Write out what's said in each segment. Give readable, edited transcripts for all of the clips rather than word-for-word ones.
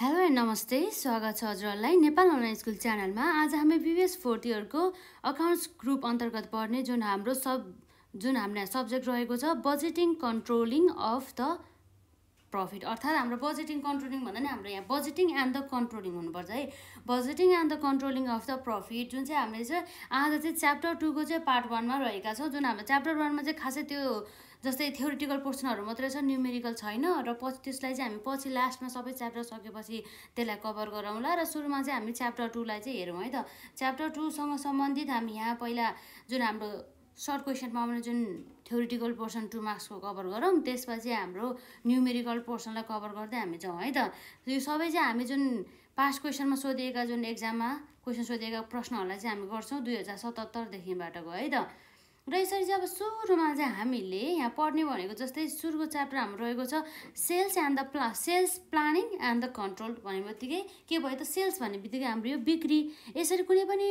Hello and नमस्ते स्वागत छ हजुरहरुलाई नेपाल अनलाइन स्कुल च्यानलमा आज हामी बीबीएस 4th इयर को अकाउन्ट्स ग्रुप अन्तर्गत पर्ने जुन हाम्रो सब्जेक्ट रहेको छ budgeting controlling of the profit अर्थात हाम्रो बजेटिङ कन्ट्रोलिङ भन्दा नि हाम्रो यहाँ बजेटिङ एन्ड द कन्ट्रोलिङ हुनुपर्छ है budgeting and the controlling of the profit जुन चाहिँ हामीले चाहिँ आज चाहिँ च्याप्टर 2 को चाहिँ पार्ट 1 मा रहेका छौ जुन हाम्रो च्याप्टर 1 मा चाहिँ खासै त्यो जस्तै थ्योरेटिकल पोर्सनहरु मात्र छ न्यूमेरिकल छैन र पछि त्यसलाई चाहिँ हामी पछि लास्टमा सबै च्याप्टर सकेपछि त्यसलाई कभर गरौँला र सुरुमा चाहिँ हामी च्याप्टर 2 लाई चाहिँ हेरौँ है त च्याप्टर 2 सँग सम्बन्धित हामी यहाँ पहिला जुन हाम्रो शॉर्ट क्वेश्चन मा हामीले जुन थ्योरेटिकल पोर्सन 2 मार्क्स को कभर गरौँ त्यसपछि हाम्रो न्यूमेरिकल पोर्सनलाई कभर गर्दै हामी जाउँ है त यो सबै चाहिँ हामी जुन पास्ट क्वेश्चनमा सोधिएका जुन एक्जाममा क्वेश्चन सोधिएका प्रश्नहरुलाई चाहिँ हामी गर्छौं 2077 देखिबाट गयो है त र यसरी चाहिँ अब सुरुमा चाहिँ हामीले यहाँ पढ्ने भनेको जस्तै सुरुको च्याप्टर हाम्रो रहेको छ sales and the sales planning and the control भनेबित्तिकै के भयो त सेल्स भनेबित्तिकै हाम्रो यो बिक्री यसरी कुनै पनि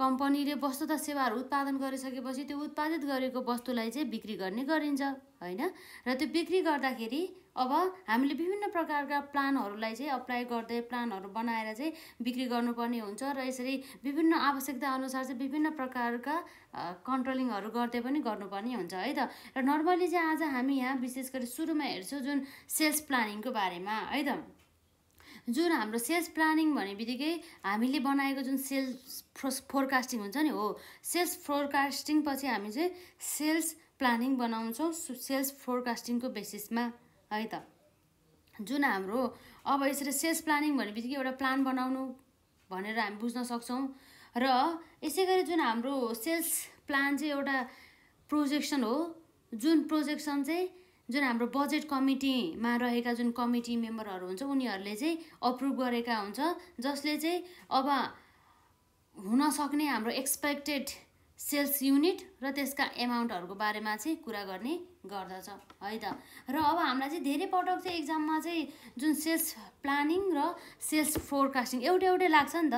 कम्पनीले वस्तु तथा सेवाहरु उत्पादन गरिसकेपछि त्यो उत्पादित गरेको वस्तुलाई चाहिँ बिक्री गर्ने गरिन्छ हैन र त्यो बिक्री गर्दाखेरि अब हामीले विभिन्न प्रकारका प्लानहरुलाई चाहिँ अप्लाई गर्दै प्लानहरु बनाएर चाहिँ बिक्री गर्नुपर्ने हुन्छ र यसरी विभिन्न आवश्यकता अनुसार चाहिँ विभिन्न प्रकारका कन्ट्रोलिङहरु गर्दै पनि गर्नुपर्ने हुन्छ है त र नर्मली चाहिँ आज हामी यहाँ विशेष गरी सुरुमा हेर्छौं जुन सेल्स प्लानिङको बारेमा है त जुन हाम्रो सेल्स प्लानिङ भनेबित्तिकै हामीले बनाएको जुन सेल्स फोरकास्टिङ हुन्छ नि हो सेल्स फोरकास्टिङ पछि हामी चाहिँ सेल्स प्लानिङ बनाउँछौं सेल्स फोरकास्टिङको बेसिसमा है त जुन हाम्रो अब यसरी सेल्स प्लानिङ भनेबित्तिकै एउटा प्लान बनाउनु भनेर हामी बुझ्न सक्छौं र यसैगरी जुन हाम्रो सेल्स प्लान चाहिँ एउटा प्रोजेक्सन हो जुन प्रोजेक्सन चाहिँ जुन हाम्रो बजेट कमिटीमा रहेका जुन कमिटी मेम्बरहरु हुन्छ उनीहरुले चाहिँ अप्रुभ गरेका हुन्छ जसले चाहिँ अब हुन सक्ने हाम्रो एक्सपेक्टेड सेल्स युनिट र त्यसका अमाउन्टहरुको बारेमा चाहिँ कुरा गर्ने गर्दछ है त र अब हामीलाई चाहिँ धेरै पटक चाहिँ एक्जाममा चाहिँ जुन सेल्स प्लानिङ र सेल्स फोरकास्टिङ एउटै एउटै लाग्छ नि त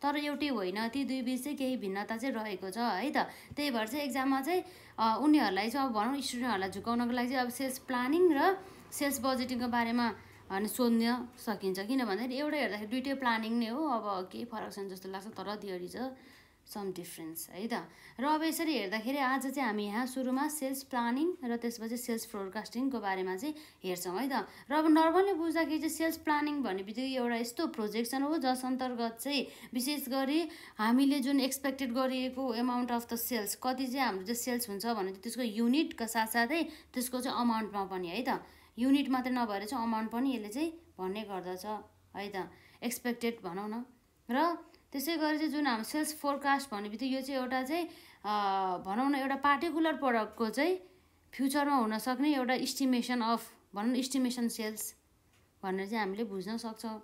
तर एउटै होइन ती दुई बीच चाहिँ केही भिन्नता चाहिँ रहेको छ है त त्यही भएर चाहिँ एक्जाममा चाहिँ उनीहरुलाई चाहिँ अब भनौं स्टुडेन्टहरुलाई झुकाउनको लागि चाहिँ अब सेल्स प्लानिङ र सेल्स बजेटिङको बारेमा अनि सोध्न सकिन्छ किनभने एउटा हेर्दाखेरि दुईटै प्लानिङ नै हो अब केही फरक छैन जस्तो लाग्छ तर there is a some difference है त र अब यसरी हेर्दाखेरि आज चाहिँ हामी यहाँ सुरुमा सेल्स प्लानिङ र त्यसपछि सेल्स फोरकास्टिङ को बारेमा चाहिँ हेर्छौं है त र अब नर्मली बुझ्दाखेरि चाहिँ सेल्स प्लानिङ भनेबित्तिकै एउटा यस्तो प्रोजेक्सन हो जस अन्तर्गत चाहिँ विशेष गरी हामीले जुन एक्सपेक्टेड गरिएको अमाउन्ट अफ द सेल्स कति चाहिँ हाम्रो चाहिँ सेल्स हुन्छ भने त्यसको युनिट का साथसाथै त्यसको चाहिँ अमाउन्टमा पनि है त युनिट मात्र नभएर चाहिँ अमाउन्ट पनि यसले चाहिँ भन्ने गर्दछ है त एक्सपेक्टेड भनौं न र त्यसैगरी चाहिँ जुन हाम्रो सेल्स फोरकास्ट भनेबित्तिकै यो चाहिँ एउटा चाहिँ भनौं न एउटा पार्टिकुलर प्रोडक्टको चाहिँ फ्युचरमा हुन सक्ने एउटा एस्टिमेशन अफ भनौं एस्टिमेशन सेल्स भनेर चाहिँ हामीले बुझ्न सक्छौं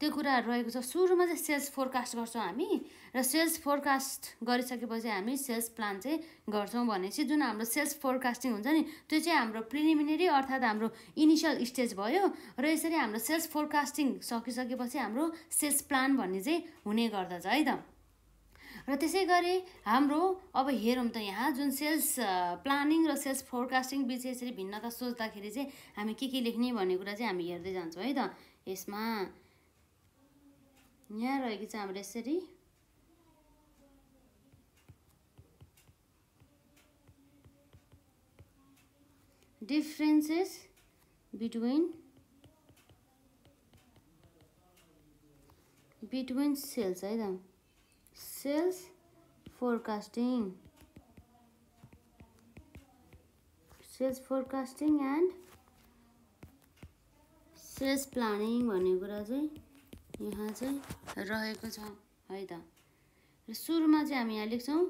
त्यो कुरा रहेको छ सुरुमा चाहिँ सेल्स फोरकास्ट गर्छौं हामी र सेल्स फोरकास्ट गरिसकेपछि हामी सेल्स प्लान चाहिँ गर्छौं भनेपछि जुन हाम्रो सेल्स फोरकास्टिङ हुन्छ नि त्यो चाहिँ हाम्रो प्रिलिमिनरी अर्थात हाम्रो इनिशियल स्टेज भयो र यसरी हाम्रो सेल्स फोरकास्टिङ सकिसकेपछि हाम्रो सेल्स प्लान भन्ने चाहिँ हुने गर्दछ है त र त्यसैगरी हाम्रो अब हेरौं त यहाँ जुन सेल्स प्लानिङ र सेल्स फोरकास्टिङ बीच यसरी भिन्नता सोच्दाखेरि चाहिँ हामी के लेख्ने भन्ने कुरा चाहिँ हामी हेर्दै जान्छौं है त यसमा यहाँ रहेको छ हाम्रो यसरी डिफरेन्सेस बिट्विन सेल्स है त sales forecasting and sales planning भन्ने कुरा चाहिँ यहाँ चाहिँ रहेको छ है त र सुरुमा चाहिँ हामी यहाँ लेख्छौं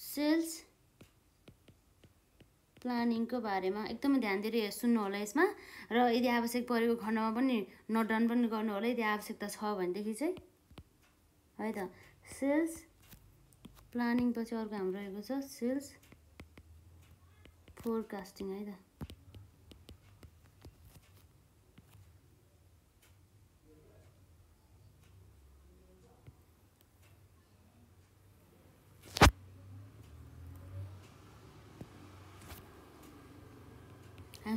सेल्स प्लानिङ को बारेमा एकदमै ध्यान दिएर सुन्नु होला यसमा र यदि आवश्यक परेको खण्डमा पनि नोट डाउन पनि गर्नु होला यदि आवश्यकता छ भने देखि चाहिँ है त सेल्स प्लानिङ पछि अर्को हाम्रो रहेको छ सेल्स फोरकास्टिङ है त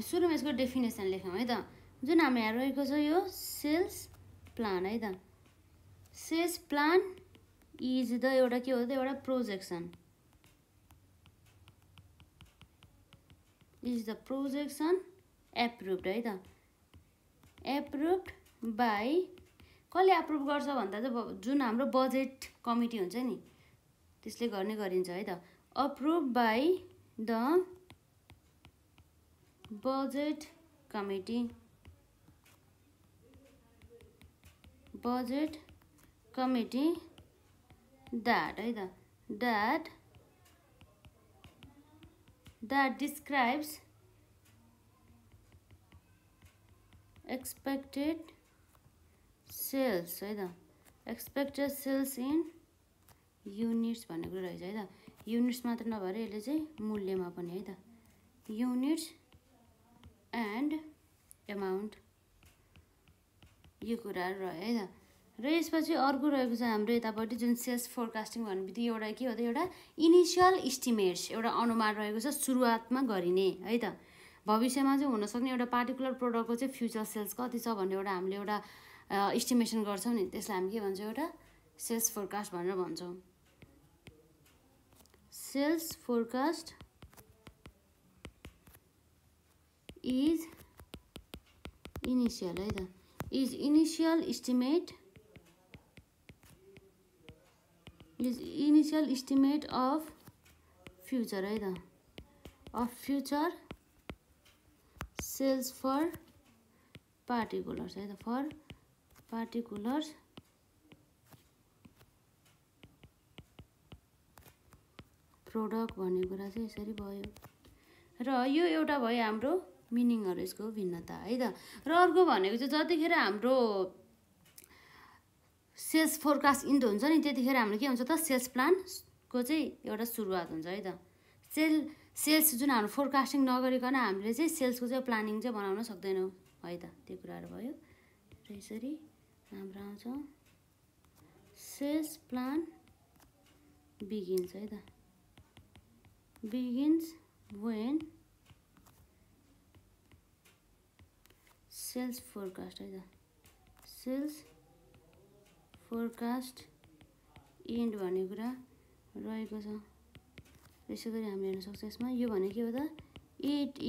सुरुमा यसको डेफिनेसन लेखौं है त जुन हामीलाई रहेको छ यो सेल्स प्लान है त सेल्स प्लान इज द एउटा के हो त एउटा projection is the projection approved है त एप्रुव्ड बाई कसले एप्रुभ गर्छ भन्दा चाहिँ जुन हाम्रो बजेट कमिटी हुन्छ नि त्यसले गर्ने गरिन्छ है त approved by the budget committee that either that describes expected sales in units भन्ने कुरा रहेछ है त units मात्र नभएर यसले चाहिँ मूल्यमा पनि है त units and amount यो कुरा रह्यो है त र यसपछि अर्को रहेको छ हाम्रो यतापट्टि जुन सेल्स फोरकास्टिङ भन्ने बित्तिकै एउटा के हो त एउटा इनिशियल इस्टिमेट्स एउटा अनुमान रहेको छ सुरुवातमा गरिने है त भविष्यमा चाहिँ हुन सक्ने एउटा पार्टिकुलर प्रोडक्टको चाहिँ फ्युचर सेल्स कति छ भन्ने एउटा हामीले एउटा इस्टिमेसन गर्छौं नि त्यसलाई हामी के भन्छौं एउटा सेल्स फोरकास्ट भनेर भन्छौं सेल्स फोरकास्ट इज इनिशियल है त is initial estimate of future either of future sales for particulars either for particulars product भन्ने कुरा चाहिँ यसरी भयो र यो एउटा भयो हाम्रो meaning or is go vinata either or go on it is out here I'm bro sales forecast in don't on it here I'm looking at the sales plan because you're a surat on either sales to now forecasting over you gonna I'm lazy sales was a planning the one of the no either they could have oil treasury number also sales plan begins either begins when sales forecast end भन्ने कुरा रहेको छ त्यसै गरी हामीले हेर्न सक्छौं यसमा यो भने के हो त it is a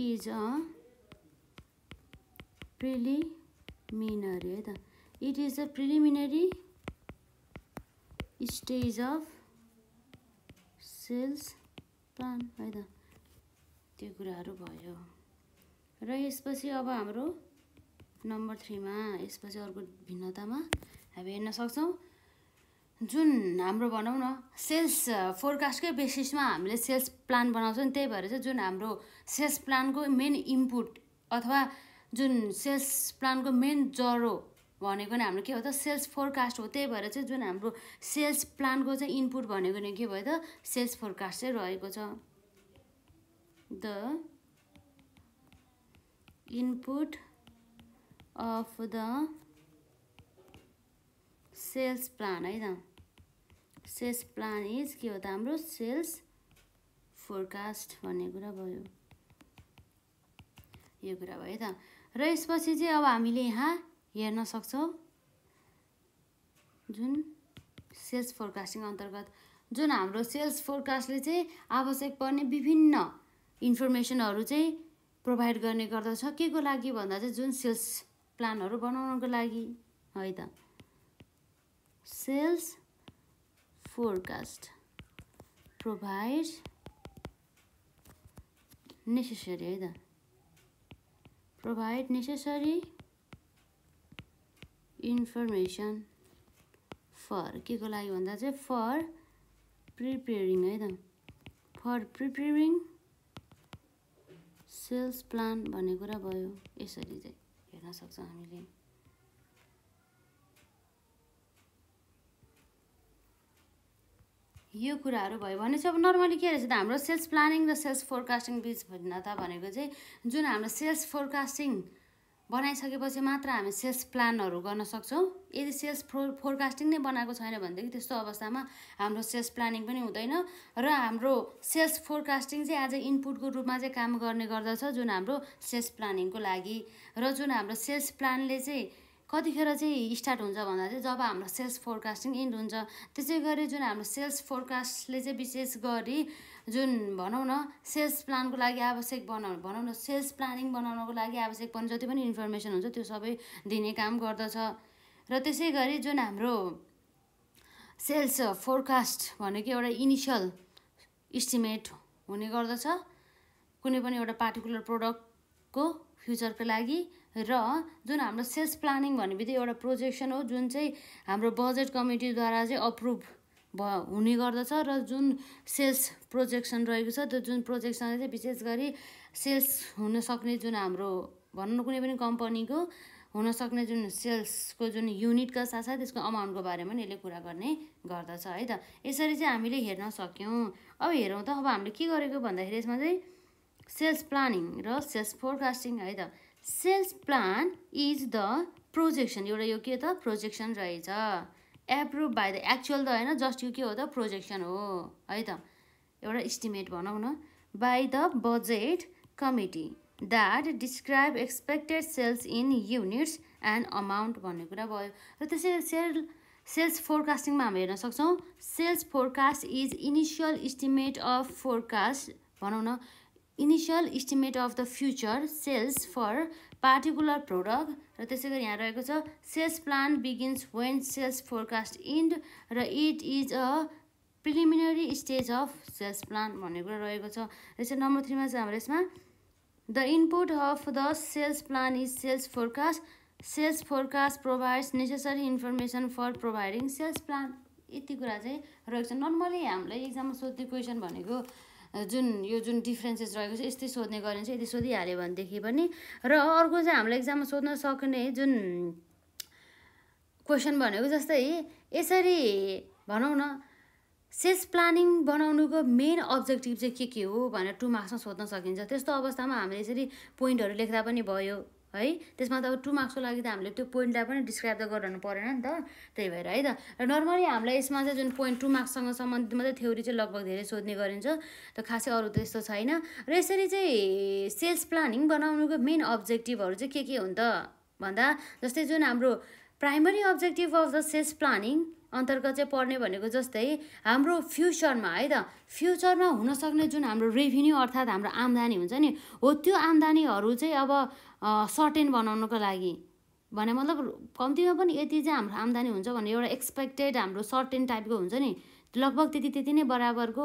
preliminary है त it is a preliminary stage of sales plan है त त्यो कुराहरु भयो र यसपछि अब हाम्रो नम्बर 3 मा यसपछि अर्को भिन्नतामा हामी हेर्न सक्छौं जुन हाम्रो बनाउ न सेल्स फोरकास्टकै बेसिसमा हामीले सेल्स प्लान बनाउँछौं नि त्यही भएर चाहिँ जुन हाम्रो सेल्स प्लानको मेन इनपुट अथवा जुन सेल्स प्लानको मेन जरो भनेको नि हाम्रो के हो त सेल्स फोरकास्ट हो त्यही भएर चाहिँ जुन हाम्रो सेल्स प्लानको चाहिँ इनपुट भनेको नि के भयो त सेल्स फोरकास्ट चाहिँ रहेको छ the input of the sales plan either sales plan is के हो त हाम्रो sales forecast भन्ने कुरा भयो यो कुरा भयो त र यसपछि चाहिँ अब हामीले यहाँ हेर्न सक्छौं जुन sales forecasting अन्तर्गत जुन हाम्रो sales forecast ले चाहिँ आवश्यक पर्ने विभिन्न इन्फर्मेसनहरु चाहिँ प्रोभाइड गर्ने गर्दछ केको लागि भन्दा चाहिँ जुन सेल्स प्लानहरु बनाउनको लागि है त सेल्स फोरकास्ट प्रोभाइड्स नेसेसरी है त प्रोभाइड नेसेसरी इन्फर्मेसन फर केको लागि भन्दा चाहिँ फर प्रिपेयरिङ है त फर प्रिपेयरिङ सेल्स प्लान भन्ने कुरा भयो यसरी चाहिँ हेर्न सक्छौं हामीले यो कुराहरु भयो भने चाहिँ अब नर्मली के रहेछ त हाम्रो सेल्स प्लानिङ र सेल्स फोरकास्टिङ बीच भिन्नता भनेको चाहिँ जुन हाम्रो सेल्स फोरकास्टिङ बनाइसकेपछि मात्र हामी सेल्स प्लानहरु गर्न सक्छौं यदि सेल्स फोरकास्टिङ नै बनाएको छैन भनेदेखि त्यस्तो अवस्थामा हाम्रो सेल्स प्लानिङ पनि हुँदैन र हाम्रो सेल्स फोरकास्टिङ चाहिँ आज इनपुटको रूपमा चाहिँ काम गर्ने गर्दछ जुन हाम्रो सेल्स प्लानिङको लागि र जुन हाम्रो सेल्स प्लानले चाहिँ कतिखेर चाहिँ स्टार्ट हुन्छ भन्दा चाहिँ जब हाम्रो सेल्स फोरकास्टिङ एन्ड हुन्छ त्यसै गरी जुन हाम्रो सेल्स फोरकास्टले चाहिँ विशेष गरी जुन भनौं न सेल्स प्लानको लागि आवश्यक भनौं न सेल्स प्लानिङ बनाउनको लागि आवश्यक पर्ने जति पनि इन्फर्मेसन हुन्छ त्यो सबै दिने काम गर्दछ र त्यसै गरी जुन हाम्रो सेल्स फोरकास्ट भनेको एउटा इनिशियल एस्टिमेट हुने गर्दछ कुनै पनि एउटा पार्टिकुलर प्रोडक्टको फ्युचरको लागि र जुन हाम्रो सेल्स प्लानिङ भन्ने बित्तिकै एउटा प्रोजेक्सन हो जुन चाहिँ हाम्रो बजेट कमिटीद्वारा चाहिँ अप्रुभ हुने गर्दछ र जुन सेल्स प्रोजेक्सन रहेको छ त्यो जुन प्रोजेक्सनले चाहिँ विशेष गरी सेल्स हुन सक्ने जुन हाम्रो भन्नु न कुनै पनि कम्पनीको हुन सक्ने जुन सेल्सको जुन युनिटका साथसाथै त्यसको अमाउन्टको बारेमा नि यसले कुरा गर्ने गर्दछ है त यसरी चाहिँ हामीले हेर्न सक्यौं अब हेरौँ त अब हामीले के गरेको भन्दाखेरि यसमा चाहिँ सेल्स प्लानिङ र सेल्स फोरकास्टिङ है त Sales plan is the projection. एउटा यो के त projection रहेछ. Approved by the actual त हैन just यो के हो त projection हो. है त. एउटा estimate भनौं न by the budget committee that describe expected sales in units and amount भन्ने कुरा भयो. र त्यसै सेल्स फोरकास्टिङ मा हामी हेर्न सक्छौं. Sales forecast is initial estimate of forecast भनौं न Initial estimate of the future sales for particular product. र त्यसैगरी यहाँ रहेको छ sales plan begins when sales forecast end र it is a preliminary stage of sales plan भन्ने कुरा रहेको छ. त्यसै नम्बर 3 मा चाहिँ हाम्रो यसमा the input of the sales plan is sales forecast. Sales forecast provides necessary information for providing sales plan. यति कुरा चाहिँ रहेको छ. नर्मली हामीलाई एक्जाममा सोध्ने क्वेशन भनेको जुन यो जुन डिफरेन्सेस रहेको छ यस्तै सोध्ने गरिन्छ यदि सोधिहाले भने देखि पनि र अर्को चाहिँ हामीले एक्जाममा सोध्न सक्ने जुन क्वेशन भनेको जस्तै यसरी भनौं न सेल्स प्लानिङ बनाउनुको मेन अब्जेक्टिभ चाहिँ के हो भनेर 2 मार्क्समा सोध्न सकिन्छ त्यस्तो अवस्थामा हामीले यसरी प्वाइन्टहरु लेख्दा पनि भयो है त्यसमा त अब 2 मार्क्सको लागि त हामीले त्यो प्वाइन्टलाई पनि डिस्क्राइब त गर्नु परेन नि त त्यही भएर है त र नर्मली हामीले यसमा चाहिँ जुन प्वाइन्ट 2 मार्क्ससँग सम्बन्धित मात्र थ्योरी चाहिँ लगभग धेरै सोध्ने गरिन्छ त खासै अरु त यस्तो छैन र यसरी चाहिँ सेल्स प्लानिङ बनाउनुको मेन अब्जेक्टिभहरु चाहिँ के हुन् त भन्दा जस्तै जुन हाम्रो primary objective of the sales planning अन्तर्गत चाहिँ पर्ने भनेको जस्तै हाम्रो फ्युचरमा है त फ्युचरमा हुन सक्ने जुन हाम्रो रेभिन्यू अर्थात हाम्रो आम्दानी हुन्छ नि हो त्यो आम्दानीहरु चाहिँ अब सर्टेन बनाउनको लागि भने मतलब कम्तिमा पनि यति चाहिँ हाम्रो आम्दानी हुन्छ भने एउटा एक्सपेक्टेड हाम्रो सर्टेन टाइपको हुन्छ नि लगभग त्यति नै बराबरको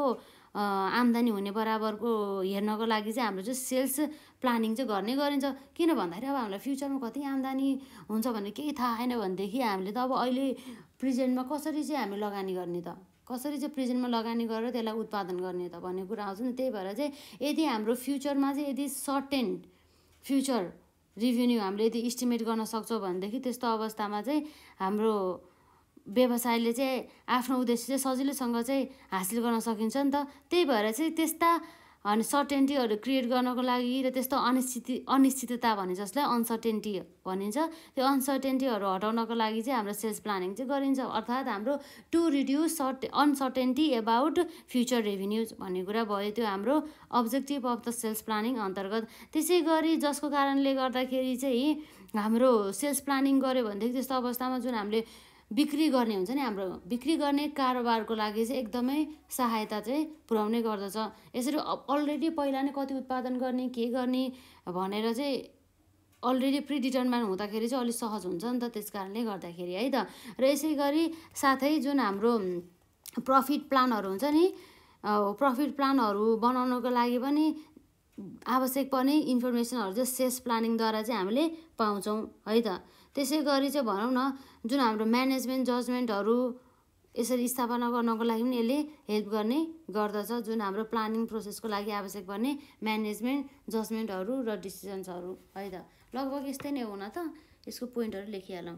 आम्दानी हुने बराबरको हेर्नको लागि चाहिँ हाम्रो चाहिँ सेल्स प्लानिङ चाहिँ गर्ने गरिन्छ किन भन्दाखेरि अब हामीलाई फ्युचरमा कति आम्दानी हुन्छ भन्ने केही थाहा छैन भने देखि हामीले त अब अहिले प्रेजेन्टमा कसरी चाहिँ हामी लगानी गर्ने त कसरी चाहिँ प्रेजेन्टमा लगानी गरेर त्यसलाई उत्पादन गर्ने त भन्ने कुरा आउँछ नि त्यही भएर चाहिँ यदि हाम्रो फ्युचरमा चाहिँ यदि सर्टेन फ्युचर रिभेन्यू हामीले यदि एस्टिमेट गर्न सक्छौ भने देखि त्यस्तो अवस्थामा चाहिँ हाम्रो व्यवसायले चाहिँ आफ्नो उद्देश्य चाहिँ सजिलैसँग चाहिँ हासिल गर्न सकिन्छ नि त त्यही भएर चाहिँ त्यस्ता अनि सर्टेन्टीहरु क्रिएट गर्नको लागि र त्यस्तो अनिश्चितता भने जसलाई अनसर्टेन्टी भनिन्छ त्यो अनसर्टेन्टीहरु हटाउनको लागि चाहिँ हाम्रो सेल्स प्लानिङ चाहिँ गरिन्छ अर्थात हाम्रो to reduce uncertainty about future revenues भन्ने कुरा भयो त्यो हाम्रो objective of the sales planning अन्तर्गत त्यसैगरी जसको कारणले गर्दाखेरि चाहिँ हाम्रो सेल्स प्लानिङ गर्यो भने त्यस्तो अवस्थामा जुन हामीले बिक्री गर्ने हुन्छ नि हाम्रो बिक्री गर्ने कारोबारको लागि चाहिँ एकदमै सहायता चाहिँ पुर्याउने गर्दछ यसरी अलरेडी पहिला नै कति उत्पादन गर्ने के गर्ने भनेर चाहिँ अलरेडी प्रि डिटरमाइन हुँदाखेरि चाहिँ अलि सहज हुन्छ नि त त्यसकारणले गर्दाखेरि है त र यसैगरी साथै जुन हाम्रो प्रॉफिट प्लानहरु हुन्छ नि प्रॉफिट प्लानहरु बनाउनको लागि पनि आवश्यक पर्ने इन्फर्मेसनहरु चाहिँ सेल्स प्लानिङ द्वारा चाहिँ हामीले पाउँछौं है त त्यसैगरी चाहिँ भनौं न जुन हाम्रो म्यानेजमेन्ट जजमेन्टहरु यसरी स्थापना गर्नको लागि पनि यसले हेल्प गर्ने गर्दछ जुन हाम्रो प्लानिङ प्रोसेसको लागि आवश्यक पर्ने म्यानेजमेन्ट जजमेन्टहरु र डिसिजन्सहरु है त लगभग यस्तै नै हुन त यसको प्वाइन्टहरु लेखिहालौं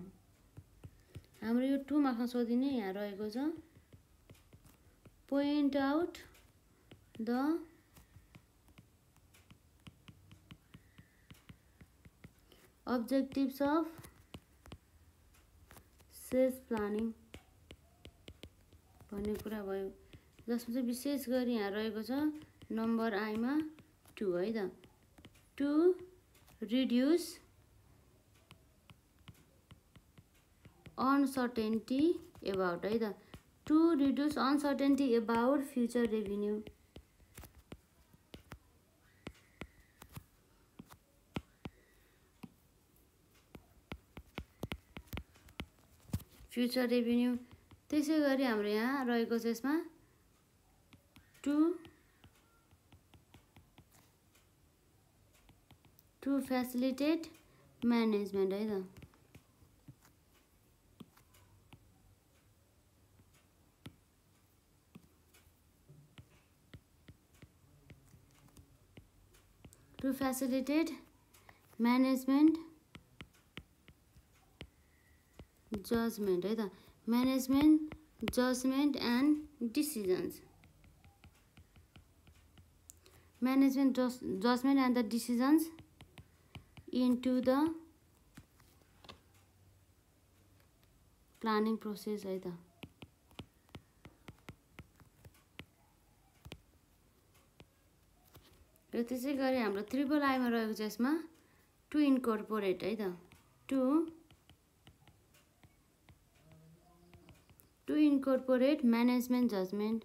हाम्रो यो 2 मार्क्समा सोधिने यहाँ रहेको छ point out the Objectives of sales planning भन्ने कुरा भयो जसमा चाहिँ विशेष गरी यहाँ रहेको छ नम्बर I मा 2 है त टु रिड्युस अनसर्टेनिटी अबाउट है त to reduce uncertainty about future revenue future revenue त्यसैगरी हाम्रो यहाँ रहेको छ यसमा टु फ्यासिलिटेट म्यानेजमेन्ट है त टु फ्यासिलिटेट म्यानेजमेन्ट judgment है त management judgment and decisions management judgment and the decisions into the planning process है त र त्यसै गरी हाम्रो triple I मा रहेको छ यसमा to incorporate है त to incorporate management judgment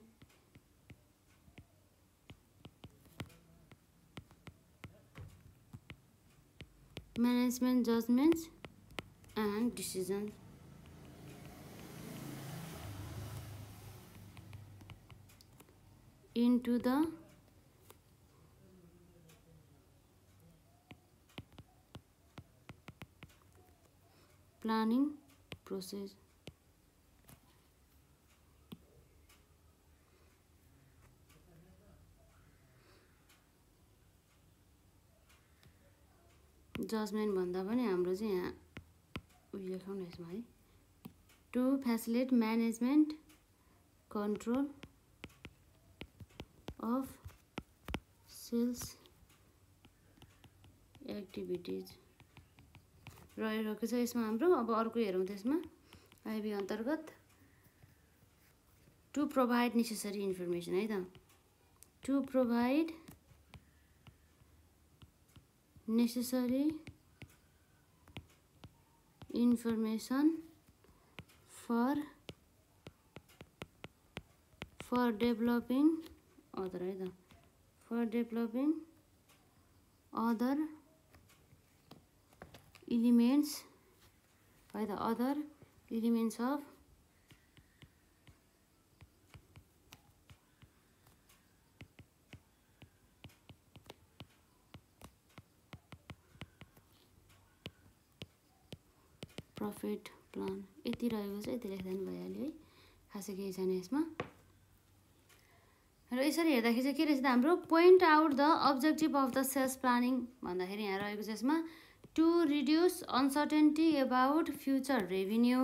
management judgments and decisions into the planning process judgement भन्दा पनि हाम्रो चाहिँ यहाँ उही लेखौँ न यसमा है to facilitate management control of sales activities रहेको छ यसमा हाम्रो अब अर्को हेरौँ त्यसमा आइबी अन्तर्गत टु प्रोभाइड नेसेसरी इन्फर्मेसन है त to provide necessary information for developing other either for developing other elements by the other elements of profit plan यति रहेको छ यति लेख्दा नि भइहाल्यो है खासै केही छैन यसमा र यसरी हेर्दाखेरि चाहिँ के रहेछ त हाम्रो point out the objective of the sales planning भन्दाखेरि यहाँ रहेको छ यसमा to reduce uncertainty about future revenue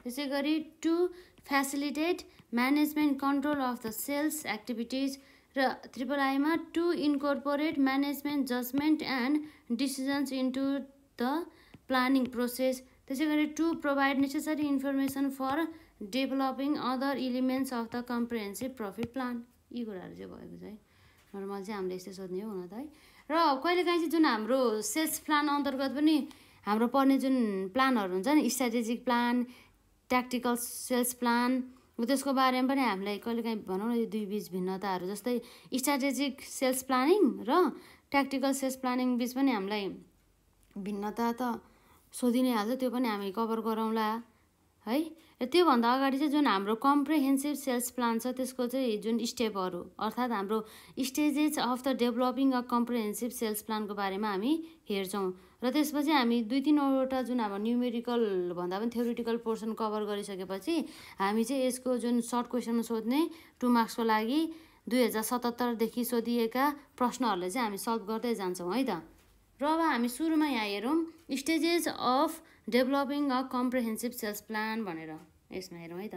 त्यसै गरी to facilitate management control of the sales activities र ट्रिपल I मा to incorporate management judgement and decisions into the planning process त्यसैगरी to provide necessary information for developing other elements of the comprehensive profit plan यी कुराहरू चाहिँ भएको छ है normal चाहिँ हामीले यस्तै सोध्ने हो हुन त है र कहिलेकाहीँ चाहिँ जुन हाम्रो सेल्स प्लान अन्तर्गत पनि हाम्रो पर्ने जुन प्लानहरू हुन्छ नि strategic plan tactical sales plan त्यसको बारेमा पनि हामीलाई कहिलेकाहीँ भनौँ न यो दुई बीच भिन्नताहरू जस्तै स्ट्राटेजिक सेल्स प्लानिङ र ट्याक्टिकल सेल्स प्लानिङ बीच पनि हामीलाई भिन्नता त सोधिने आज त्यो पनि हामी कभर गरौँला है र त्योभन्दा अगाडि चाहिँ जुन हाम्रो कम्प्रिहेन्सिभ सेल्स प्लान छ त्यसको चाहिँ जुन स्टेपहरू अर्थात् हाम्रो stages of the developing a comprehensive sales प्लानको बारेमा हामी हेर्छौँ र त्यसपछि हामी दुई तीनवटा जुन अब न्युमेरिकल भन्दा पनि थ्योरिटिकल पोर्सन कभर गरिसकेपछि हामी चाहिँ यसको जुन सर्ट क्वेसनमा सोध्ने 2 मार्क्सको लागि 2077 देखि सोधिएका प्रश्नहरूलाई चाहिँ हामी सल्भ गर्दै जान्छौँ है त र अब हामी सुरुमा यहाँ हेरौँ stages of developing a comprehensive sales plan भनेर यसमा हेरौँ है त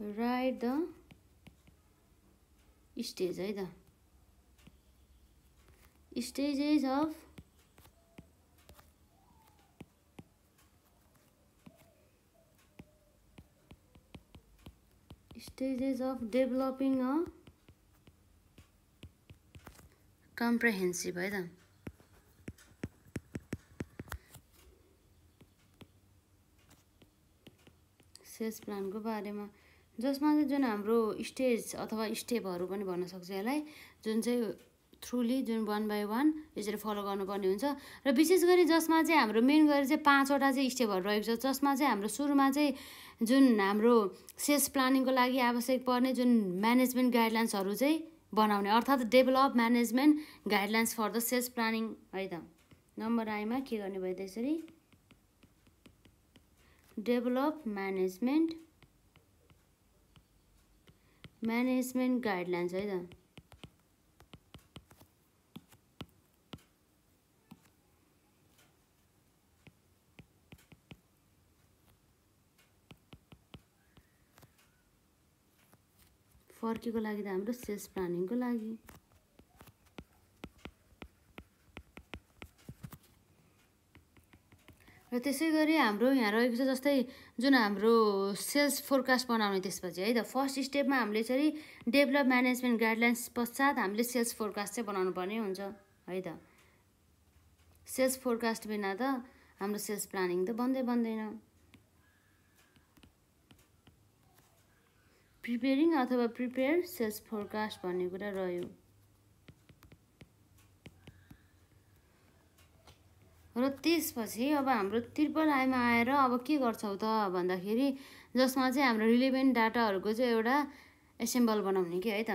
र write the stages of developing a comprehensive sales plan को बारे में जसमा चाहिँ जुन हाम्रो स्टेज अथवा स्टेपहरु पनि भन्न सक्छ यसलाई जुन चाहिँ थ्रुली जुन वन बाइ वन यसरी फलो गर्नुपर्ने हुन्छ र विशेष गरी जसमा चाहिँ हाम्रो मेन गरी चाहिँ पाँचवटा चाहिँ स्टेपहरु रहेको छ जसमा चाहिँ हाम्रो सुरुमा चाहिँ जुन हाम्रो सेल्स प्लानिङ को लागि आवश्यक पर्ने जुन म्यानेजमेन्ट गाइडलाइन्सहरु चाहिँ बनाउने अर्थात develop management guidelines for the sales planning है त नम्बर I मा के गर्ने भयो त्यसरी Develop management guidelines है त for के को लागि त हाम्रो सेल्स प्लानिङ को लागि र त्यसैगरी हाम्रो यहाँ रहेको छ जस्तै जुन हाम्रो सेल्स फोरकास्ट बनाउने त्यसपछि है त फर्स्ट स्टेपमा हामीले यसरी डेभलप म्यानेजमेन्ट गाइडलाइन्स पश्चात हामीले सेल्स फोरकास्ट चाहिँ बनाउनु पर्ने हुन्छ है त सेल्स फोरकास्ट बिना त हाम्रो सेल्स प्लानिङ त बन्दैन प्रिपेयरिङ अथवा प्रिपेयर सेल्स फोरकास्ट भन्ने कुरा रह्यो र त्यसपछि अब हाम्रो त्रिपल I मा आएर अब के गर्छौ त भन्दाखेरि जसमा चाहिँ हाम्रो रिलेभेन्ट डाटाहरुको चाहिँ एउटा एसेम्बल बनाउने के है त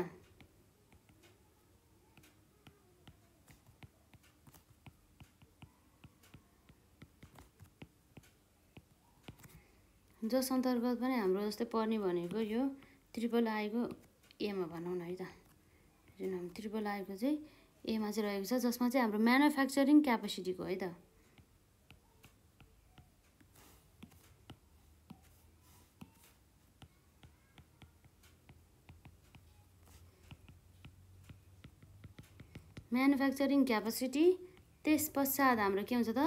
जस अन्तर्गत पनि हाम्रो जस्तै पर्ने भनेको यो त्रिपल I को ए मा भनौं न है त जुन हाम्रो त्रिपल I को चाहिँ ए मा चाहिँ रहेको छ जसमा चाहिँ हाम्रो म्यानुफ्याक्चरिङ क्यापेसिटी को है त म्यानुफ्याक्चरिङ क्यापेसिटी त्यस पश्चात हाम्रो के हुन्छ त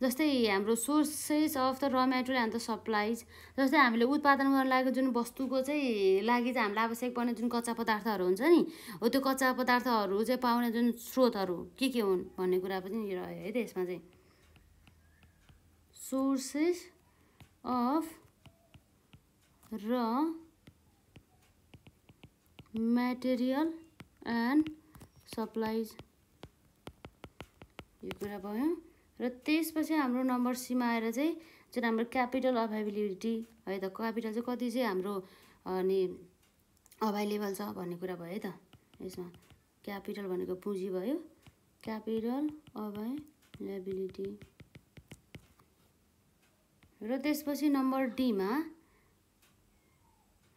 जस्तै हाम्रो sources of the raw material and the supplies जस्तै हामीले उत्पादन गर्न लागेको जुन वस्तुको चाहिँ लागि चाहिँ हामीलाई आवश्यक पर्ने जुन कच्चा पदार्थहरु हुन्छ नि हो त्यो कच्चा पदार्थहरु चाहिँ पाउने जुन स्रोतहरु के हुन् भन्ने कुरा पनि रह्यो है त यसमा चाहिँ sources of raw material and supplies यो कुरा भयो र त्यसपछि हाम्रो नम्बर C मा आएर चाहिँ जुन हाम्रो क्यापिटल अभाइलेबिलिटी है त क्यापिटल चाहिँ कति चाहिँ हाम्रो अनि अभाइलेबल छ भन्ने कुरा भयो है त यसमा क्यापिटल भनेको पुँजी भयो क्यापिटल अभाइलेबिलिटी र त्यसपछि नम्बर D मा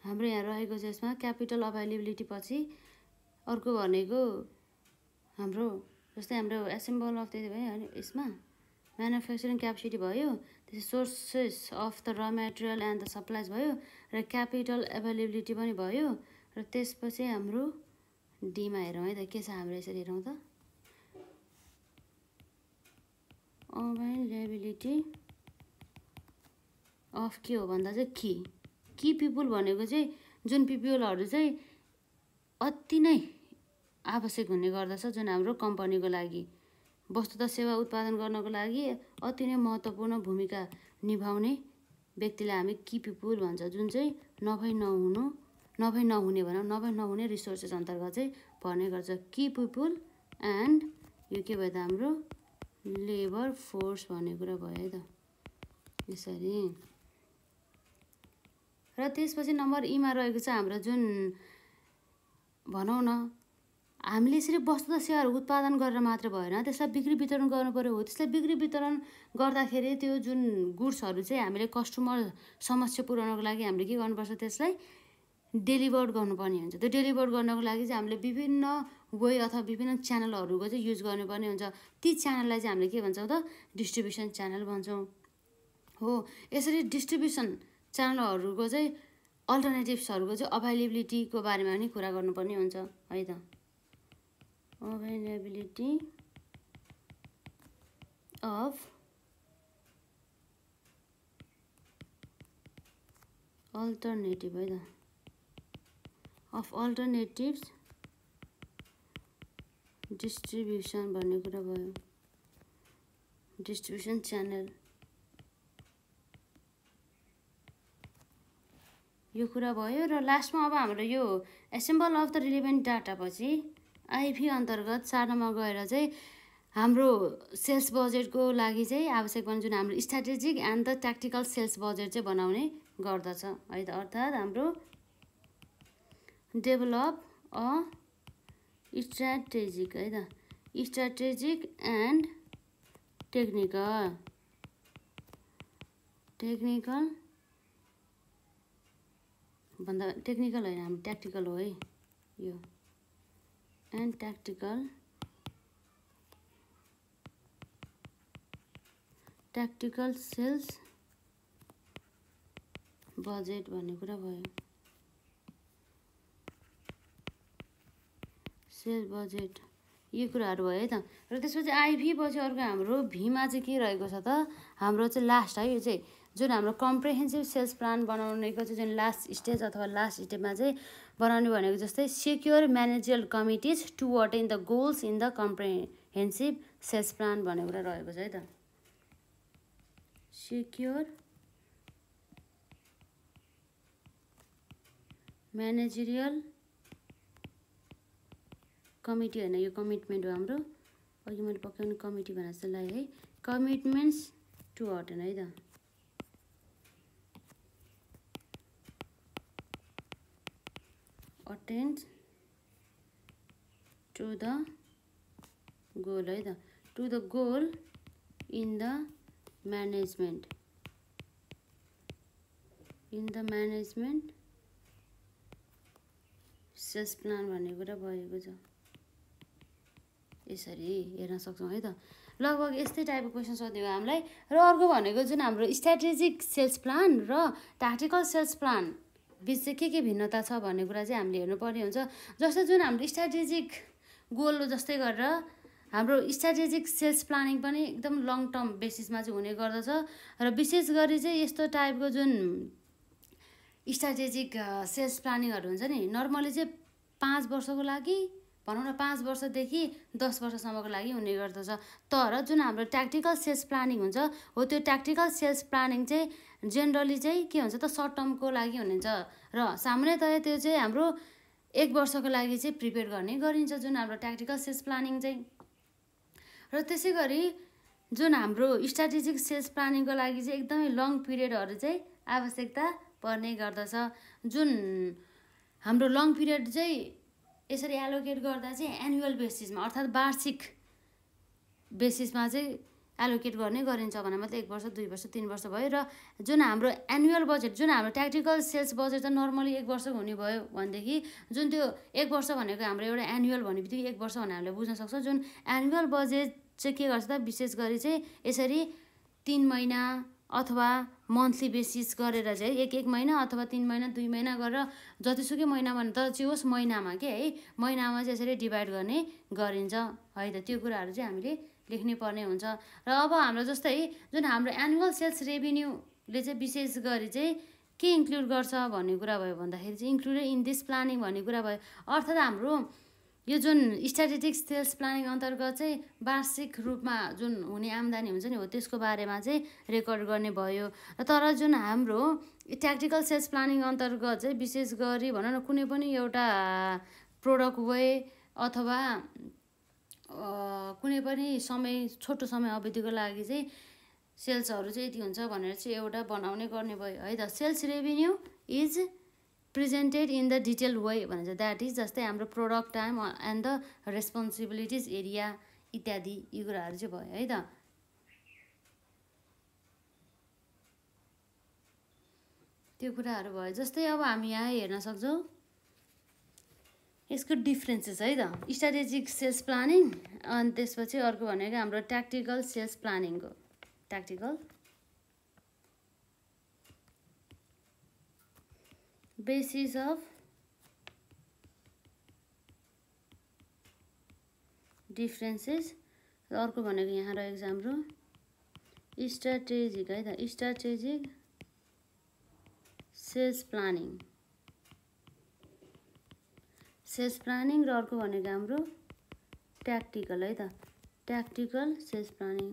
हाम्रो यहाँ रहेको छ यसमा क्यापिटल अभाइलेबिलिटी पछि अर्को भनेको हाम्रो जस्तै हाम्रो एसेम्बल अफ त्यही भयो अनि यसमा म्यानुफ्याक्चरिङ क्यापेसिटी भयो त्यसै sources of the raw material and the supplies भयो र क्यापिटल अभाइलेबिलिटी पनि भयो र त्यसपछि हाम्रो डी मा हेरौँ है त के छ हाम्रो यसरी हेरौँ त अभाइलेबिलिटी अफ के हो भन्दा चाहिँ कि पिपुल भनेको चाहिँ जुन पिपुलहरु चाहिँ अति नै आवश्यक हुने गर्दछ जुन हाम्रो कम्पनीको लागि वस्तु तथा सेवा उत्पादन गर्नको लागि अति नै महत्त्वपूर्ण भूमिका निभाउने व्यक्तिलाई हामी की पिपुल भन्छ जुन चाहिँ नभई नहुने रिसोर्सेस अन्तर्गत चाहिँ पर्ने गर्छ की पिपुल एन्ड यो के भयो त हाम्रो लेबर फोर्स भन्ने कुरा भयो त यसरी र त्यसपछि नम्बर E मा रहेको छ हाम्रो जुन भनौँ न हामीले यसरी वस्तु तथा सेवाहरु उत्पादन गरेर मात्र भएन त्यसलाई बिक्री वितरण गर्नु पर्यो हो त्यसलाई बिक्री वितरण गर्दाखेरि त्यो जुन गुड्सहरु चाहिँ हामीले कस्टमर समस्या पुर्याउनको लागि हामीले के गर्नुपर्छ त्यसलाई डेलिभर्ड गर्नुपर्ने हुन्छ त्यो डेलिभर्ड गर्नको लागि चाहिँ हामीले विभिन्न वे अथवा विभिन्न च्यानलहरुको चाहिँ युज गर्नुपर्ने हुन्छ ती च्यानललाई चाहिँ हामीले के भन्छौं त डिस्ट्रिब्युसन च्यानल भन्छौं हो यसरी डिस्ट्रिब्युसन च्यानलहरुको चाहिँ अल्टरनेटिभ्सहरुको चाहिँ अभाइलेबिलिटी को बारेमा पनि कुरा गर्नुपर्ने हुन्छ है त। अभाइलेबिलिटी अफ अल्टरनेटिभ है त, अफ अल्टरनेटिव्स डिस्ट्रिब्युसन भन्ने कुरा भयो, डिस्ट्रिब्युसन च्यानल। यो कुरा भयो र लास्टमा अब हाम्रो यो assemble of the relevant data पछि आइपी अन्तर्गत सार्नमा गएर चाहिँ हाम्रो सेल्स बजेटको लागि चाहिँ आवश्यक बन्छ जुन हाम्रो strategic and the tactical sales budget चाहिँ बनाउने गर्दछ है त। अर्थात् हाम्रो डेभलप अ स्ट्र्याटेजिक है त, स्ट्र्याटेजिक एन्ड टेक्निकल टेक्निकल भन्दा टेक्निकल होइन हाम्रो ट्याक्टिकल हो है यो, एन्ड ट्याक्टिकल सेल्स बजेट भन्ने कुरा भयो। सेल्स बजेट यो कुराहरू भयो है त। र त्यसपछि आइभी पछि अर्को हाम्रो भीमा चाहिँ के रहेको छ त, हाम्रो चाहिँ लास्ट है यो चाहिँ जुन हाम्रो कम्प्रिहेन्सिभ सेल्स प्लान बनाउनेको चाहिँ जुन लास्ट स्टेज अथवा लास्ट स्टेपमा चाहिँ बनाउने भनेको जस्तै secure managerial committees to attain the goals in the comprehensive sales plan भन्ने कुरा रहेको छ है त। सिक्योर म्यानेजरियल कमिटी होइन यो कमिटमेन्ट हो हाम्रो, अघि मैले पक्याउने कमिटी भनेर जस्तो लाग्यो है, कमिटमेन्ट्स टु अटेन है त। Attend to the goal है त, to the goal in the management sales plan भन्ने कुरा भएको छ। यसरी हेर्न सक्छौँ है त। लगभग यस्तै टाइपको क्वेसन सोध्यो हामीलाई। र अर्को भनेको जुन हाम्रो स्ट्र्याटेजिक सेल्स प्लान र ट्याक्टिकल सेल्स प्लान बीच चाहिँ के भिन्नता छ भन्ने कुरा चाहिँ हामीले हेर्नुपर्ने हुन्छ। जस्तो जुन हाम्रो स्ट्र्याटेजिक गोल जस्तै गरेर हाम्रो स्ट्र्याटेजिक सेल्स प्लानिङ पनि एकदम लङ टर्म बेसिसमा चाहिँ हुने गर्दछ। र विशेष गरी चाहिँ यस्तो टाइपको जुन स्ट्र्याटेजिक सेल्स प्लानिङहरू हुन्छ नि, नर्मली चाहिँ 5 वर्षको लागि भनौँ न 5 वर्षदेखि 10 वर्षसम्मको लागि हुने गर्दछ। तर जुन हाम्रो ट्याक्टिकल सेल्स प्लानिङ हुन्छ हो त्यो ट्याक्टिकल सेल्स प्लानिङ चाहिँ जेनरली चाहिँ के हुन्छ त सर्ट टर्मको लागि हुनुहुन्छ र सामान्यतया त्यो चाहिँ हाम्रो 1 वर्षको लागि चाहिँ प्रिपेयर गर्ने गरिन्छ जुन हाम्रो ट्याक्टिकल सेल्स प्लानिङ चाहिँ। र त्यसै गरी जुन हाम्रो स्ट्र्याटेजिक सेल्स प्लानिङको लागि चाहिँ एकदमै लङ पिरियडहरू चाहिँ आवश्यकता पर्ने गर्दछ। जुन हाम्रो लङ पिरियड चाहिँ यसरी एलोकेट गर्दा चाहिँ एनुअल बेसिसमा अर्थात् वार्षिक बेसिसमा चाहिँ एलोकेट गर्ने गरिन्छ भने मात्रै 1 वर्ष 2 वर्ष 3 वर्ष भयो। र जुन हाम्रो एनुअल बजेट जुन हाम्रो ट्याक्टिकल सेल्स बजेट त नर्मली 1 वर्षको हुने भयो भनेदेखि जुन त्यो 1 वर्ष भनेको हाम्रो एउटा एनुअल भन्ने बित्तिकै 1 वर्ष भनेर हामीले बुझ्न सक्छौँ। जुन एनुअल बजेट चाहिँ के गर्छ त विशेष गरी चाहिँ यसरी 3 महिना अथवा मन्थली बेसिस गरेर चाहिँ 1 महिना अथवा 3 महिना 2 महिना गरेर जतिसुकै महिना भने त चाहिँ होस् महिनामा के है महिनामा चाहिँ यसरी डिभाइड गर्ने गरिन्छ है त। त्यो कुराहरू चाहिँ हामीले लेख्नै पर्ने हुन्छ। र अब हाम्रो जस्तै जुन हाम्रो एनुअल सेल्स रेभिन्यूले चाहिँ विशेष गरी चाहिँ के इन्क्लुड गर्छ भन्ने कुरा भयो भन्दाखेरि चाहिँ इन्क्लुडेड इन दिस प्लानिङ भन्ने कुरा भयो। अर्थात् हाम्रो यो जुन स्ट्र्याटेजिक सेल्स प्लानिङ अन्तर्गत चाहिँ वार्षिक रूपमा जुन हुने आम्दानी हुन्छ नि हो त्यसको बारेमा चाहिँ रेकर्ड गर्ने भयो। तर जुन हाम्रो ट्याक्टिकल सेल्स प्लानिङ अन्तर्गत चाहिँ विशेष गरी भनौँ न कुनै पनि एउटा प्रोडक्ट वे अथवा कुनै पनि समय छोटो समय अवधिको लागि चाहिँ सेल्सहरू चाहिँ यति हुन्छ भनेर चाहिँ एउटा बनाउने गर्ने भयो है त। Sales revenue is presented in the detail way भन्छ, द्याट इज जस्तै हाम्रो product time and the responsibilities area इत्यादि यी कुराहरू चाहिँ भयो है त। त्यो कुराहरू भयो। जस्तै अब हामी यहाँ हेर्न सक्छौँ यसको डिफ्रेन्सेस है त, स्ट्र्याटेजिक सेल्स प्लानिङ अनि त्यसपछि अर्को भनेको हाम्रो ट्याक्टिकल सेल्स प्लानिङको ट्याक्टिकल basis of differences. अर्को भनेको यहाँ रहेको छ हाम्रो स्ट्रैटेजिक है त स्ट्रैटेजिक सेल्स प्लानिङ र अर्को भनेको हाम्रो ट्याक्टिकल है त ट्याक्टिकल सेल्स प्लानिङ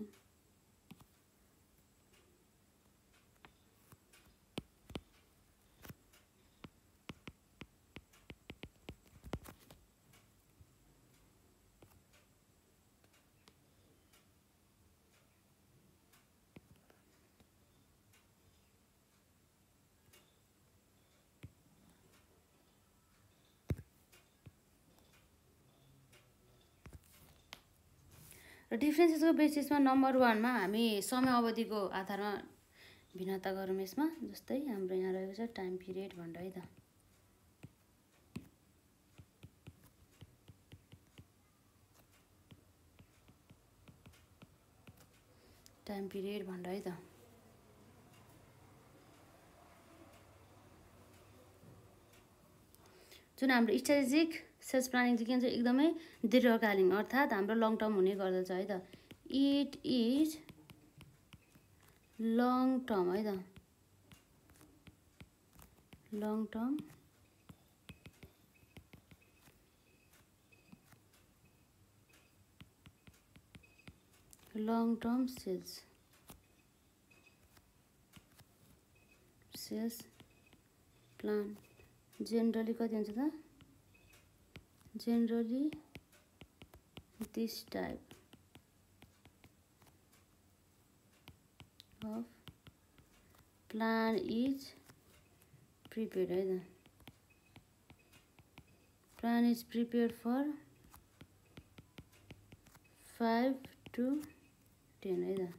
डिफरेंसेस को बेसिस में नंबर वन में हमी समय अवधि को आधार में भिन्नता करूँ इसमें जस्ते हम यहाँ रहे टाइम पीरियड भाई त टाइम पीरियड भाई त जो हम स्ट्रैटेजिक सेल्स प्लानिङ के एकदम दीर्घकालीन अर्थात हाम्रो लङ टर्म हुने गर्दछ है त इट इज लङ टर्म है त long term sales plan generally कति हुन्छ त generally this type of plan is prepared either plan is prepared for 5 to 10 either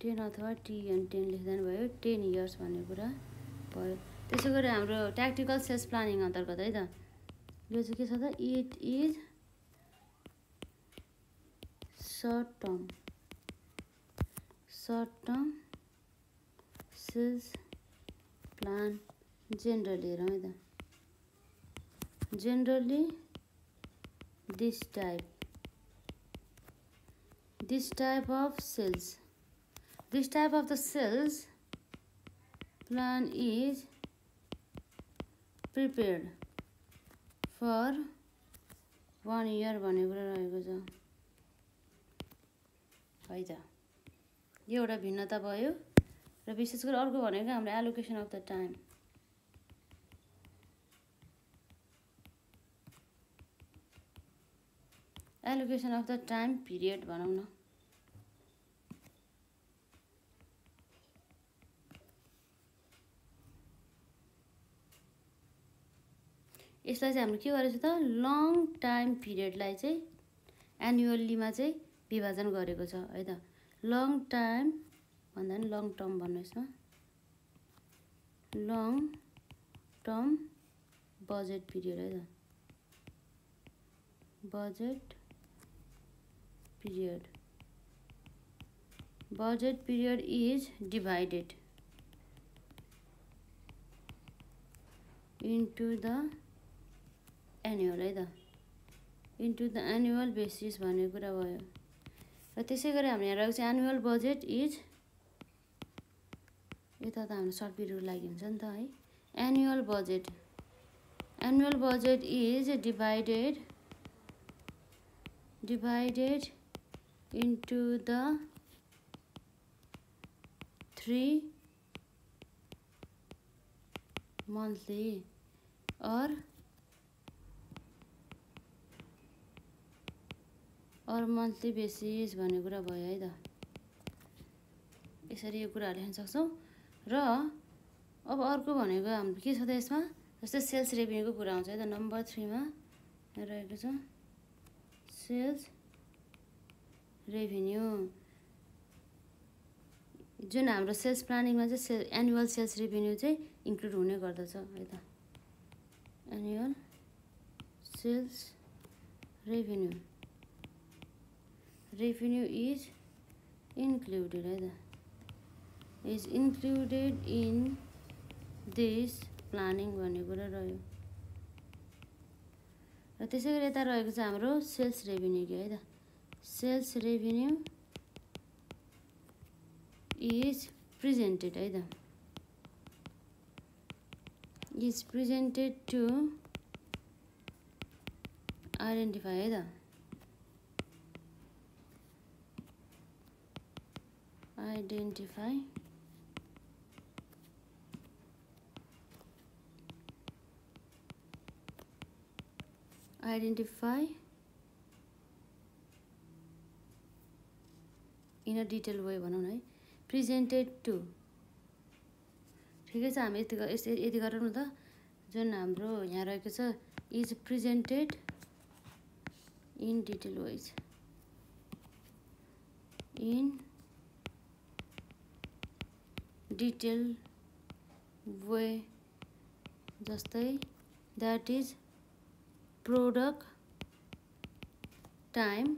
ten अथवा टी एन 10 लेख्दा भयो 10 इयर्स भन्ने कुरा भयो। त्यसै गरी हाम्रो ट्याक्टिकल सेल्स प्लानिङ अन्तर्गत है त यो चाहिँ के छ त it is short term sales plan generally हेरौँ है त generally this type of sales This type of the sales plan is prepared for 1 year भन्ने कुरा रहेको छ है त यो एउटा भिन्नता भयो र विशेष गरी अर्को भनेको हाम्रो allocation of the time period भनौँ न यसलाई चाहिँ हामीले के गरेछ त लङ टाइम पिरियडलाई चाहिँ एन्युअल्लीमा चाहिँ विभाजन गरेको छ है त लङ टाइम भन्दा नि लङ टर्म भन्नु यसमा लङ टर्म बजेट पिरियड है त budget period is divided into the annual है त इन्टु द एनुअल बेसिस भन्ने कुरा भयो र त्यसै गरी हामीले यहाँ राखेको छ एनुअल बजेट इज यता त हाम्रो सर्ट पिरियडको लागि हुन्छ नि त है annual budget is divided into the 3 monthly और मन्थली बेसिस भन्ने कुरा भयो है त यसरी यो कुराहरु हेर्न सक्छौं र अब अर्को भनेको हाम्रो के छ त यसमा जस्तै सेल्स रेभिन्यूको कुरा आउँछ है त नम्बर 3 मा रहेको छ सेल्स रेभिन्यू जुन हाम्रो सेल्स प्लानिङमा चाहिँ एनुअल सेल्स रेभिन्यू चाहिँ इन्क्लुड हुने गर्दछ है त annual sales revenue is included is included in this planning भन्ने कुरा रह्यो र त्यसै गरी यता रहेको छ हाम्रो सेल्स रेभिन्यू के है त सेल्स रेभिन्यू is presented है त is presented to identify है त identify in a detailed way भनौं न है presented to ठीक छ हामी यति गरौँ न त जुन हाम्रो यहाँ रहेको छ is presented in detail wise जस्तै that is product, time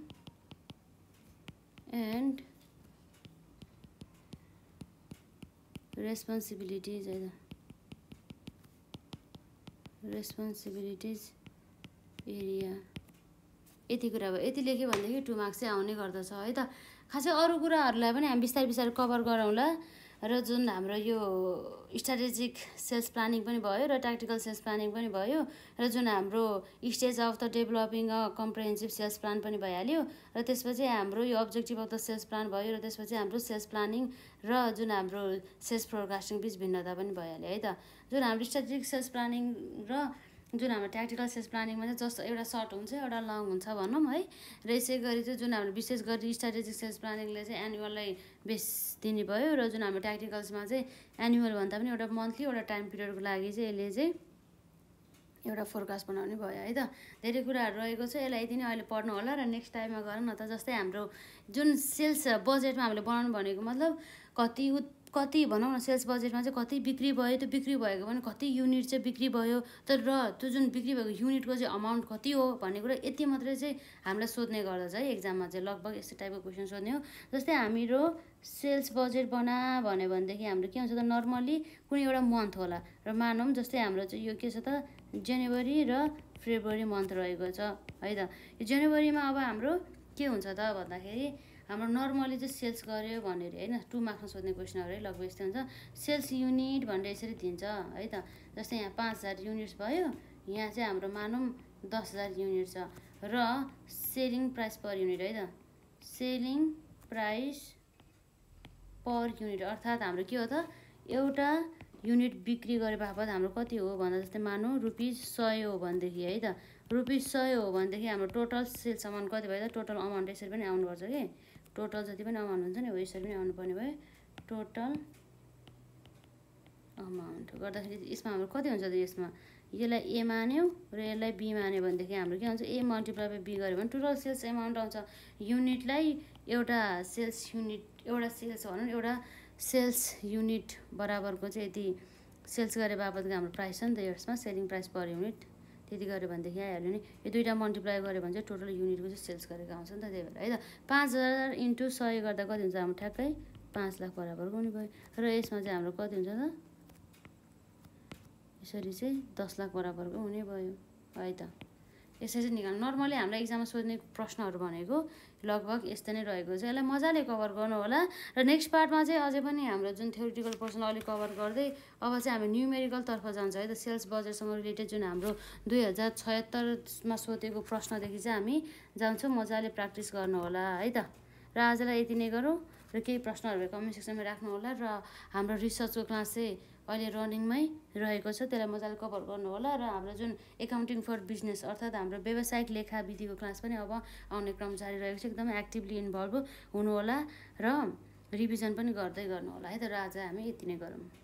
and responsibilities area यति कुरा भयो यति लेखे भनेदेखि 2 मार्क्स चाहिँ आउने गर्दछ है त खासै अरु कुराहरुलाई पनि हामी बिस्तारै बिस्तारै कभर गरौँला र जुन हाम्रो यो स्ट्र्याटेजिक सेल्स प्लानिङ पनि भयो र ट्याक्टिकल सेल्स प्लानिङ पनि भयो र जुन हाम्रो stage of the developing a comprehensive sales plan पनि भइहाल्यो र त्यसपछि हाम्रो यो objective of the sales plan भयो र त्यसपछि हाम्रो सेल्स प्लानिङ र जुन हाम्रो सेल्स फोरकास्टिङ बीच भिन्नता पनि भइहाल्यो है त जुन हाम्रो स्ट्र्याटेजिक सेल्स प्लानिङ र जुन हाम्रो ट्याक्टिकल सेल्स प्लानिङमा चाहिँ जस्ट एउटा सर्ट हुन्छ एउटा लङ हुन्छ भनौँ है र यसै गरी चाहिँ जुन हाम्रो विशेष गरी स्ट्र्याटेजिक सेल्स प्लानिङले चाहिँ एनुअललाई बेस दिने भयो र जुन हाम्रो ट्याक्टिकल्समा चाहिँ एनुअल भन्दा पनि एउटा मन्थली एउटा टाइम पिरियडको लागि चाहिँ यसले चाहिँ एउटा फोरकास्ट बनाउने भयो है त धेरै कुराहरू रहेको छ यसलाई यति नै अहिले पढ्नु होला र नेक्स्ट टाइममा गरौँ न त जस्तै हाम्रो जुन सेल्स बजेटमा हामीले बनाउनु भनेको मतलब कति भनौं न सेल्स बजेटमा चाहिँ कति बिक्री भयो त्यो बिक्री भएको पनि कति युनिट चाहिँ बिक्री भयो तर त्यो जुन बिक्री भएको युनिटको चाहिँ अमाउन्ट कति हो भन्ने कुरा यति मात्रै चाहिँ हामीलाई सोध्ने गर्दछ है एक्जाममा चाहिँ लगभग यस्तो टाइपको क्वेसन सोध्ने हो जस्तै हाम्रो सेल्स बजेट बना भन्यो भनेदेखि हाम्रो के हुन्छ त नर्मली कुनै एउटा मन्थ होला र मानौं जस्तै हाम्रो चाहिँ यो के छ त जनवरी र फेब्रुअरी मन्थ रहेको छ है त यो जनवरीमा अब हाम्रो के हुन्छ त भन्दाखेरि हाम्रो नर्मली चाहिँ सेल्स गर्यो भनेर हैन 2 मार्क्समा सोध्ने क्वेशनहरु है लगभग यस्तै हुन्छ सेल्स युनिट भनेर यसरी दिन्छ है त जस्तै यहाँ 5000 युनिट्स भयो यहाँ चाहिँ हाम्रो मानौं 10000 युनिट छ र सेलिङ प्राइस पर युनिट है त सेलिङ प्राइस पर युनिट अर्थात हाम्रो के हो त एउटा युनिट बिक्री गरे बापत हाम्रो कति हो भन्दा जस्तै मानौं ₹100 हो भन्देखि है त ₹100 हो भन्देखि हाम्रो टोटल सेल्स अमाउन्ट कति भयो त टोटल अमाउन्ट यसरी पनि आउनु पर्छ के टोटल जति पनि अमाउन्ट हुन्छ नि हो यसरी पनि आउनु पर्ने भयो टोटल अमाउन्ट गर्दाखेरि यसमा हाम्रो कति हुन्छ त यसमा यसलाई ए मान्यो र यसलाई बी मान्यो भनेदेखि हाम्रो के हुन्छ ए मल्टिप्लाई बाइ बी गर्यो भने टोटल सेल्स अमाउन्ट आउँछ युनिटलाई एउटा सेल्स युनिट एउटा सेल्स भनौं एउटा सेल्स युनिट बराबरको चाहिँ यति सेल्स गरे बापतको हाम्रो प्राइस छ नि त यसमा सेलिङ प्राइस पर युनिट त्यति गर्यो भनेदेखि आइहाल्यो नि यो दुईटा मल्टिप्लाई गर्यो भने चाहिँ टोटल युनिटको चाहिँ सेल्स गरेको आउँछ नि त त्यही भएर है त 5000 इन्टु 100 गर्दा कति हुन्छ हाम्रो ठ्याक्कै 5 लाख बराबरको हुने भयो र यसमा चाहिँ हाम्रो कति हुन्छ त यसरी चाहिँ 10 लाख बराबरको हुने भयो है त यसरी चाहिँ निकाल्नु नर्मली हामीलाई एक्जाममा सोध्ने प्रश्नहरू भनेको लगभग यस्तै नै रहेको छ यसलाई मजाले कभर गर्नु होला र नेक्स्ट पार्टमा चाहिँ अझै पनि हाम्रो जुन थ्योरिटिकल पोर्सन अलि कभर गर्दै अब चाहिँ हामी न्यूमेरिकल तर्फ जान्छ है त सेल्स बजेटसँग रिलेटेड जुन हाम्रो 2076 मा सोधेको प्रश्नदेखि चाहिँ हामी जान्छौं मजाले प्र्याक्टिस गर्नु होला है त र आजलाई यति नै गरौँ र केही प्रश्नहरू कमेन्ट सेक्सनमा राख्नु होला र हाम्रो रिसर्चको क्लास चाहिँ अहिले रनिङमै रहेको छ त्यसलाई मजाले कभर गर्नु होला र हाम्रो जुन एकाउन्टिङ फर बिजनेस अर्थात हाम्रो व्यावसायिक लेखा विधिको क्लास पनि अब आउने क्रम जारी रहेको छ एकदमै एक्टिभली इन्भल्भ हुनु होला र रिभिजन पनि गर्दै गर्नु होला है त आज हामी यति नै गरौँ